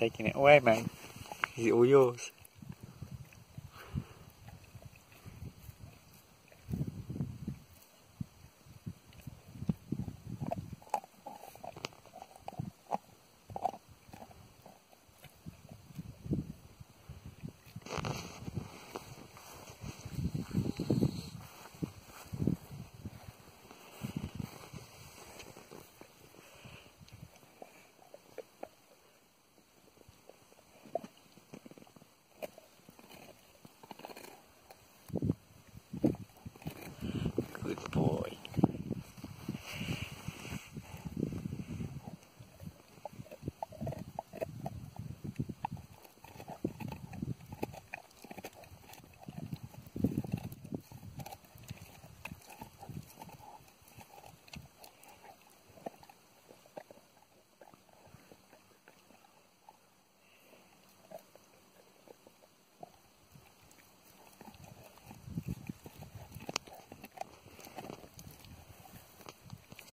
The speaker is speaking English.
taking it away, mate. Is it all yours?